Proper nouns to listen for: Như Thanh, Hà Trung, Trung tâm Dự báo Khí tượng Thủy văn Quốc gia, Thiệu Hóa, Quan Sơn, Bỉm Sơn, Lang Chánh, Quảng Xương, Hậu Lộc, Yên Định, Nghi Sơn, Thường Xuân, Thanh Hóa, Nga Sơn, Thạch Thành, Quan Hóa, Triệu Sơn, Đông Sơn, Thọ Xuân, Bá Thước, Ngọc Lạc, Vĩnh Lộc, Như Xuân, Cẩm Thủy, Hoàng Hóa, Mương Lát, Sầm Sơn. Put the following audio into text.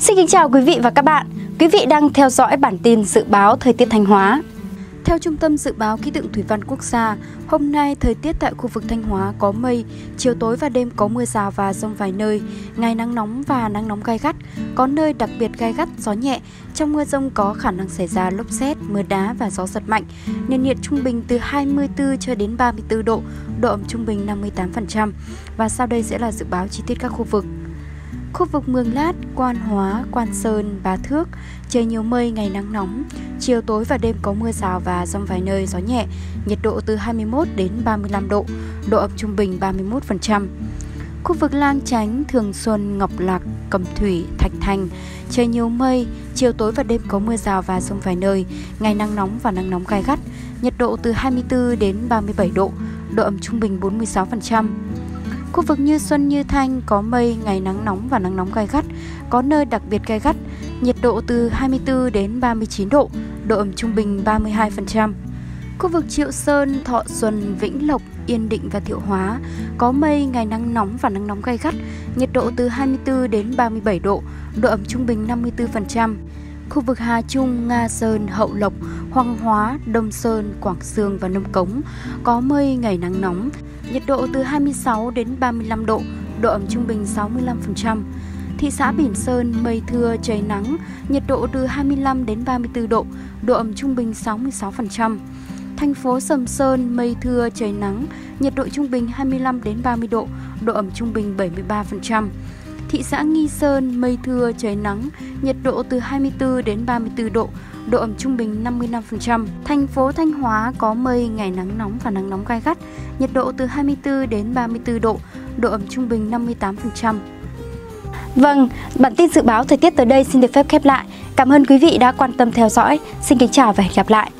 Xin kính chào quý vị và các bạn. Quý vị đang theo dõi bản tin dự báo thời tiết Thanh Hóa. Theo Trung tâm Dự báo Khí tượng Thủy văn Quốc gia, hôm nay thời tiết tại khu vực Thanh Hóa có mây, chiều tối và đêm có mưa rào và dông vài nơi, ngày nắng nóng và nắng nóng gay gắt, có nơi đặc biệt gay gắt, gió nhẹ. Trong mưa dông có khả năng xảy ra lốc sét, mưa đá và gió giật mạnh. Nền nhiệt trung bình từ 24 cho đến 34 độ, độ ẩm trung bình 58%. Và sau đây sẽ là dự báo chi tiết các khu vực. Khu vực Mương Lát, Quan Hóa, Quan Sơn, Bá Thước, trời nhiều mây, ngày nắng nóng, chiều tối và đêm có mưa rào và dông vài nơi, gió nhẹ, nhiệt độ từ 21 đến 35 độ, độ ẩm trung bình 31%. Khu vực Lang Chánh, Thường Xuân, Ngọc Lạc, Cẩm Thủy, Thạch Thành, trời nhiều mây, chiều tối và đêm có mưa rào và dông vài nơi, ngày nắng nóng và nắng nóng gay gắt, nhiệt độ từ 24 đến 37 độ, độ ẩm trung bình 46%. Khu vực Như Xuân, Như Thanh có mây, ngày nắng nóng và nắng nóng gay gắt, có nơi đặc biệt gay gắt, nhiệt độ từ 24 đến 39 độ, độ ẩm trung bình 32%. Khu vực Triệu Sơn, Thọ Xuân, Vĩnh Lộc, Yên Định và Thiệu Hóa có mây, ngày nắng nóng và nắng nóng gay gắt, nhiệt độ từ 24 đến 37 độ, độ ẩm trung bình 54%. Khu vực Hà Trung, Nga Sơn, Hậu Lộc, Hoàng Hóa, Đông Sơn, Quảng Xương và Nông Công có mây, ngày nắng nóng, nhiệt độ từ 26 đến 35 độ, độ ẩm trung bình 65%. Thị xã Bỉm Sơn, mây thưa, trời nắng, nhiệt độ từ 25 đến 34 độ, độ ẩm trung bình 66%. Thành phố Sầm Sơn, mây thưa, trời nắng, nhiệt độ trung bình 25 đến 30 độ, độ ẩm trung bình 73%. Thị xã Nghi Sơn, mây thưa, trời nắng, nhiệt độ từ 24 đến 34 độ, độ ẩm trung bình 55%. Thành phố Thanh Hóa có mây, ngày nắng nóng và nắng nóng gay gắt, nhiệt độ từ 24 đến 34 độ, độ ẩm trung bình 58%. Vâng, bản tin dự báo thời tiết tới đây xin được phép khép lại. Cảm ơn quý vị đã quan tâm theo dõi. Xin kính chào và hẹn gặp lại.